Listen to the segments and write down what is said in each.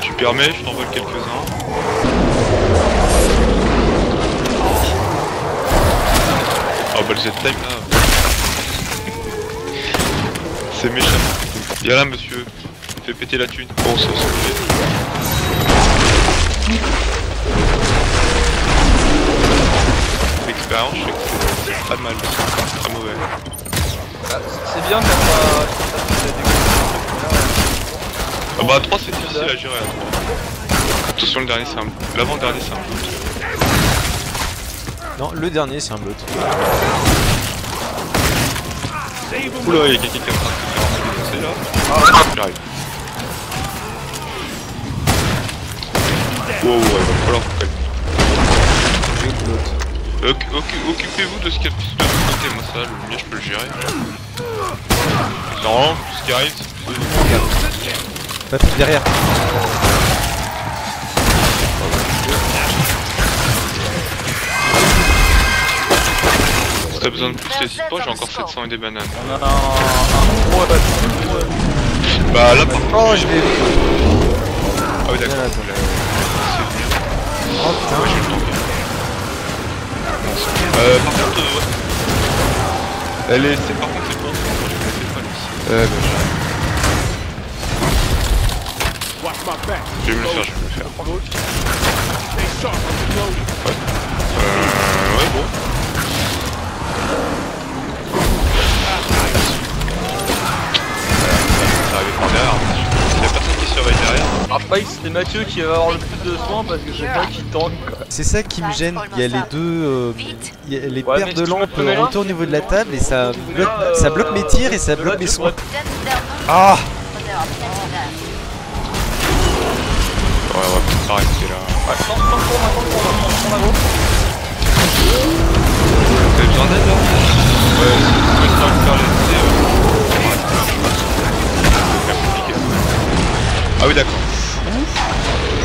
Tu permets, je t'envole quelques-uns. Oh bah le jet time là. C'est méchant. Y'a là monsieur, fais péter la thune. Bon ça c'est fait. L'expérience je sais que c'est très mal, c'est très mauvais. Ah, c'est bien quand t'as... Ah bah à 3 c'est difficile à gérer à 3. Attention le dernier c'est un... L'avant-dernier c'est un bloc. Non, le dernier c'est un bloc. Oula, il y a quelqu'un qui est en train de se faire défoncer là. Ah, j'arrive. Wow, ouais, il va falloir vous calmer. Occupez-vous de ce qu'il y a de l'autre côté, moi ça, le mien je peux le gérer. Normalement, tout ce qui arrive, c'est plus de... Pas plus derrière. T'as besoin de plus les hippos, j'ai encore 700 et des bananes. On a un gros abattu. Bah là par contre. Oh, je vais. Ah oui, d'accord. Oh putain, ouais, j'ai le temps. Par contre, elle est. C'est par contre, c'est pour ça que je ne fais pas lui. Bah je vais me le faire, Ouais. Ouais, bon. Après c'est Mathieu qui va avoir le plus de soins parce que j'ai pas qui tank. C'est ça qui me gêne, il y a les deux y a les paires de lampes autour au niveau de la table et ça bloque mes tirs et ça bloque mes soins. Ah ouais, on va peut-être arrêter là. Vous avez besoin d'aide là? Ouais, c'est le temps de faire les tirs. Ah oui d'accord.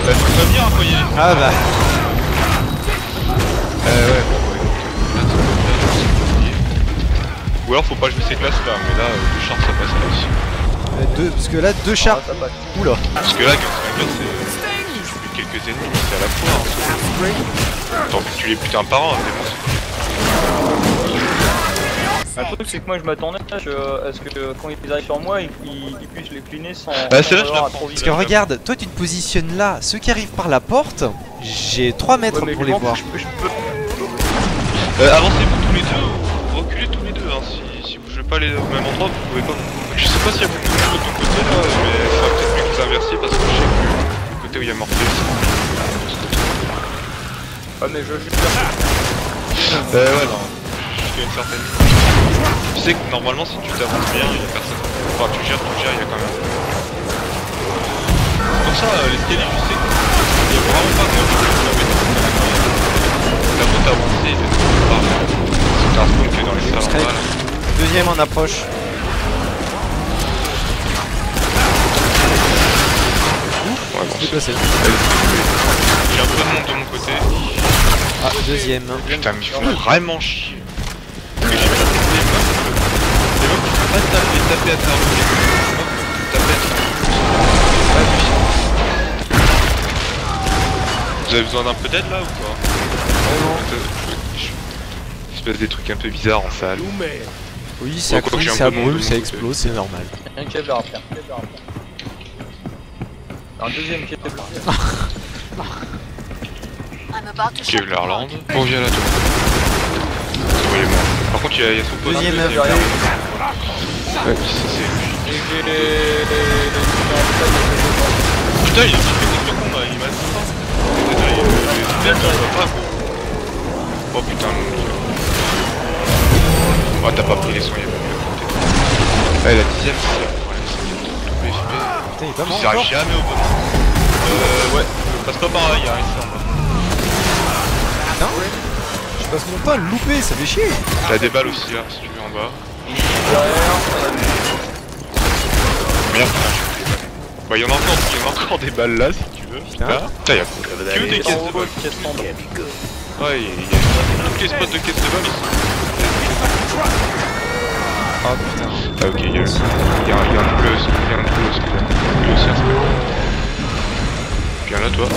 Bah tu vas bien employer. Ah bah ouais bon ouais okay. Ou alors faut pas jouer ces classes là mais là deux chars ça passe là aussi parce que là deux chars ça passe. Oula. Parce que là c'est quelques ennemis mais c'est à la fois hein. Tant que tu les putains par an c'est bon. Le truc c'est que moi je m'attendais à ce que quand ils arrivent sur moi ils puissent les cliner sans... Bah c'est là je la prends. Parce que regarde, toi tu te positionnes là, ceux qui arrivent par la porte, j'ai 3 mètres ouais, pour les voir. Avancez-vous tous les deux, reculez tous les deux, hein. Si vous jouez pas les deux au même endroit, vous pouvez pas... Je sais pas s'il y a plus de monde de ton côté là, mais ça va peut-être mieux que vous inverser parce que je sais plus le côté où il y a Morpheus. Ah mais je suis là. Ouais non, jusqu'à une certaine... Tu sais que normalement si tu t'avances bien, il y a personne. Enfin tu gères, il y a quand même. Comme ça, l'escalier, je sais que il y a vraiment pas de monde qui peut mettre en place. La route avancée, il est trop tard. C'est un spawn qui est dans les salles en bas là. Deuxième en approche. Ouais bon, c'est passé. J'ai un peu de monde de mon côté. Ah, deuxième. Putain, mais ils font vraiment chier. Pas taper à terre, vous avez besoin d'un peu d'aide là ou pas? Il se passe des trucs un peu bizarres en salle. Oui, ça coule, ça brûle, ça explose, c'est normal. Un câble à faire. Un deuxième câble à faire. Câble à Irlande. Bon, viens là, toi. Par contre, il y a son poste. Deuxième derrière. Ouais, c'est... Putain, il a fait des trucs de combat, il m'a désolé, pas gros. Oh putain, mon dieu. Ah, t'as pas pris les soins, il y a pas mieux. La dixième, c'est le problème, c'est qu'il y a tout. Il s'arrive jamais au bon. Ouais, passe pas par là, il y a ici en bas. Putain, je passe mon temps à le louper, ça fait chier. T'as des balles aussi là, si tu veux en bas. Merde, Bah y'en a encore des balles là si tu veux. Putain, putain y'a que des caisses de balles. Ouais y'a toutes les spots de caisses de balles. Oh putain. Ah ok y'a un plus, y'a un plus aussi. Viens là toi.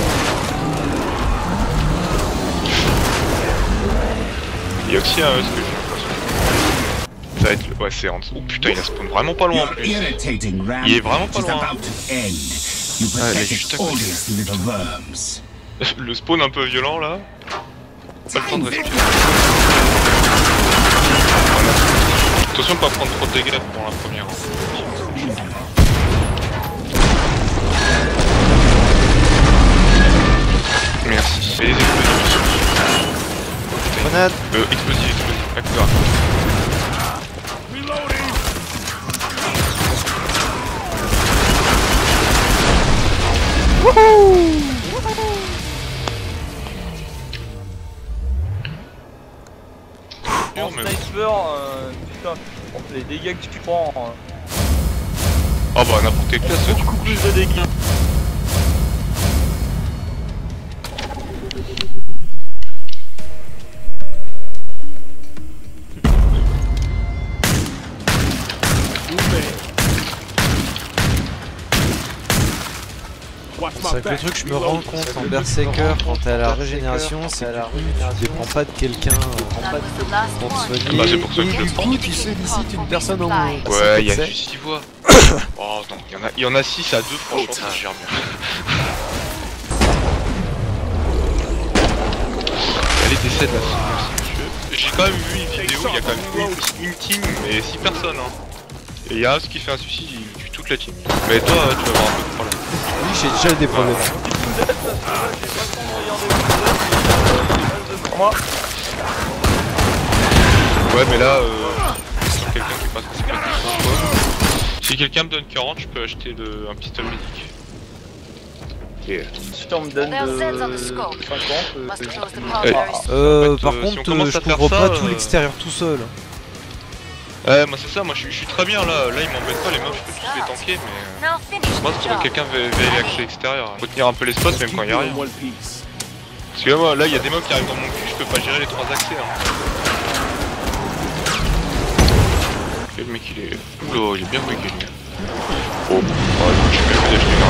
Y'a aussi un ce que j'ai. Ça va être le... Ouais, c'est en dessous. Oh putain, il a spawn vraiment pas loin en plus. Il est vraiment pas loin. Ah, il est juste à côté. Le spawn un peu violent là. Pas le temps de respirer. Voilà. Attention de pas prendre trop de dégâts pour la première. Merci. Et les explosions. Grenade. Explosif, explosif. En sniper, putain, les dégâts que tu prends. Oh bah n'importe quelle classe, tu coupes plus de dégâts. C'est que le truc, je me rends compte en Berserker, quand t'as la régénération, c'est que tu dépends pas de quelqu'un pour te soigner. Bah, c'est pour ça que du coup, tu sollicites une personne en moins. Ouais, il y a juste 6 voix. Oh non, il y en a 6 à 2, franchement, ça gère bien. Allez, décède là, si tu veux. J'ai quand même vu une vidéo où il y a quand même une team, mais 6 personnes. Et il y a un qui fait un suicide, il tue toute la team. Mais toi, tu vas avoir un peu de problème. Oui, j'ai déjà des problèmes. Ouais, mais là, si quelqu'un qui passe en sécurité, si quelqu'un me donne 40, je peux acheter un pistolet médic. Si tu me donnes 50, par contre, je couvre pas tout l'extérieur tout seul. Ouais, moi c'est ça, moi je suis très bien là, ils m'embêtent pas les meufs, je peux tous les tanker, mais... Moi c'est pour que quelqu'un veille l'accès extérieur, faut tenir un peu les spots même quand il y a rien. Parce que moi là il y a des meufs qui arrivent dans mon cul, je peux pas gérer les 3 accès. Hein. Ok, le mec il est... Oula, il est bien breaké lui. Oh, je suis même défini là.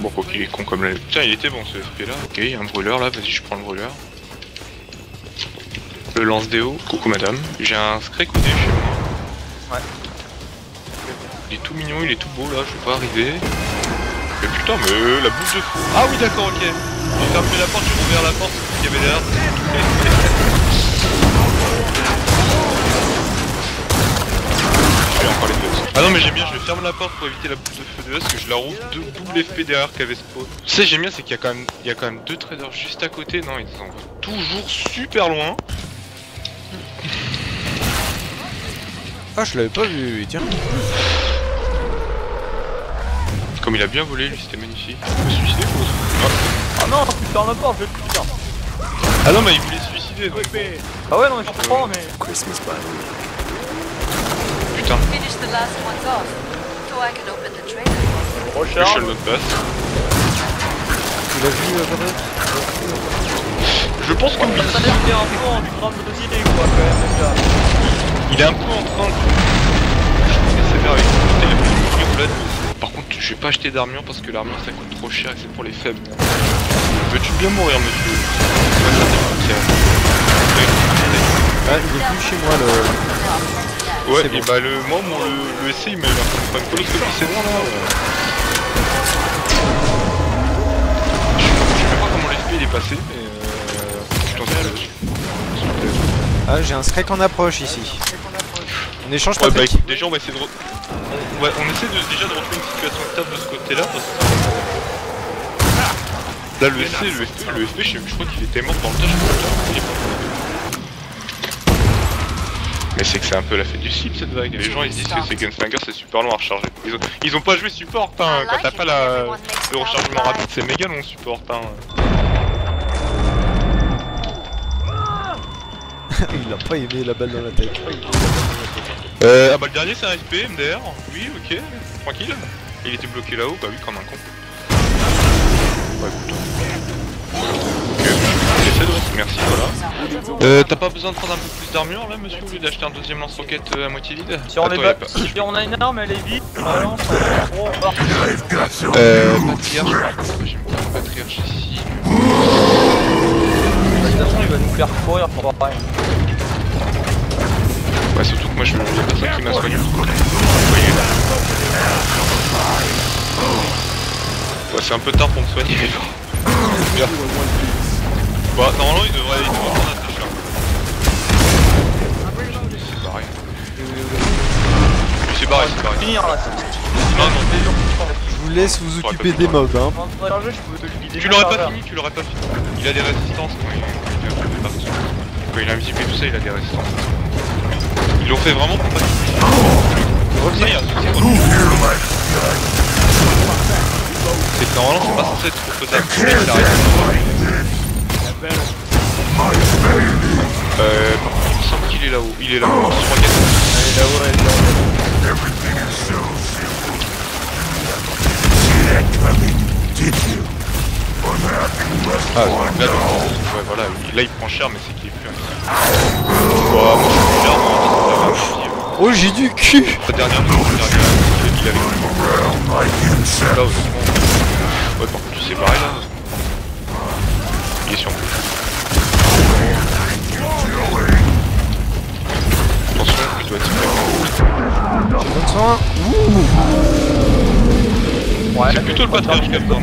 Bon, quoi qu'il est con comme la... Putain, il était bon ce FP là. Ok, il y a un brûleur là, vas-y je prends le brûleur. Le lance déo, coucou madame, j'ai un scré codé chez moi. Ouais. Il est tout mignon, il est tout beau là, je vais pas arriver. Mais putain mais la bouche de fou. Ah oui d'accord ok. J'ai fermé la porte, j'ai ouvert la porte, c'est ce qu'il y avait derrière. J'ai encore les deux. Ah non mais j'aime bien, je ferme la porte pour éviter la bouche de feu de S parce que je la roule deux double FP derrière qu'avait spawn. Tu sais j'aime bien c'est qu'il y a quand même deux traders juste à côté, non ils en vont toujours super loin. Ah je l'avais pas vu, tiens. Comme il a bien volé lui, c'était magnifique. Je me suicidais pour ça. Ah non putain la porte, je vais le putain. Ah non mais il voulait se suicider donc. Ah ouais non mais je comprends mais... Christmas party. Putain. Prochain. Je le passe. Tu l'as vu Je pense que... Ça a l'air qu'il y a un peu en train de se healer quoi quand même déjà. Il est un peu en train de... Par contre je vais pas acheter d'armure parce que l'armure ça coûte trop cher et c'est pour les faibles. Veux-tu bien mourir monsieur? Ah il est plus chez moi le... Ouais et bon. Bah le... Moi le SC il m'a eu un peu de... C'est bon là je sais pas comment l'FP il est passé mais... Ah j'ai un screc en approche ici. On échange pas bah, déjà on va essayer de... Ouais, on essaie déjà de retrouver une situation stable de ce côté là parce que... Là le SC, le FP, je crois qu'il était mort dans le dash. Mais c'est que c'est un peu la fête du slip cette vague. Les gens ils disent que c'est Gunslinger c'est super long à recharger. Ils ont pas joué support hein, quand t'as pas le rechargement rapide c'est méga long support hein. Il a pas aimé la balle dans la tête. Ah bah le dernier c'est un SP, MDR, oui ok, tranquille. Il était bloqué là-haut, bah oui comme un con. Bah écoute. Ok, j'essaie de rester, merci, voilà. T'as pas besoin de prendre un peu plus d'armure là monsieur, au lieu d'acheter un deuxième lance-roquette à moitié vide? Si on, si on a une arme, elle est vide, on la lance, on part. Patriarche, j'ai mis un patriarche ici. De toute façon il va nous faire courir pour avoir rien. Ouais, surtout que moi je suis la personne qui m'a soigné. Ouais, c'est un peu tard pour me soigner. Bien. Bah, normalement il devrait prendre un touch. C'est pareil. C'est pareil, c'est pareil. Finir là, c'est non, non, je vous laisse vous occuper des mobs, hein. Tu l'aurais pas fini, tu l'aurais pas fini. Il a des résistances quand il est invisible et tout ça, il a des résistances. Ils l'ont fait vraiment pour pas revenir. C'est normalement c'est pas censé être trop faisable. Il semble qu'il est là-haut. Il est là-haut. Ah là, ouais, voilà, là il prend cher mais c'est qu'il est plus un... Oh j'ai du cul. La dernière il avait... Là aussi. Ouais par contre c'est pareil là. Il est sur moi. Attention, il doit être super. Bonne soin. Ouh. Ouais, c'est plutôt le patriote qui a besoin.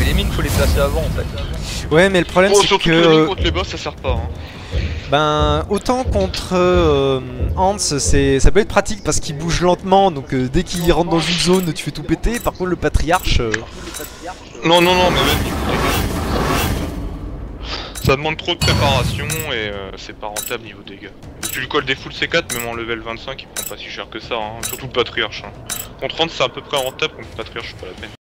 Mais les mines faut les placer avant en fait. Ouais mais le problème c'est que contre les boss ça sert pas hein. Ben autant contre Hans c'est ça peut être pratique parce qu'il bouge lentement donc dès qu'il rentre dans une zone tu fais tout péter. Par contre le patriarche non non non mais même ça demande trop de préparation et c'est pas rentable niveau dégâts. Tu lui colles des full C4 même en level 25 il prend pas si cher que ça hein. Surtout le patriarche hein. Contre Hans c'est à peu près rentable, contre le patriarche c'est pas la peine.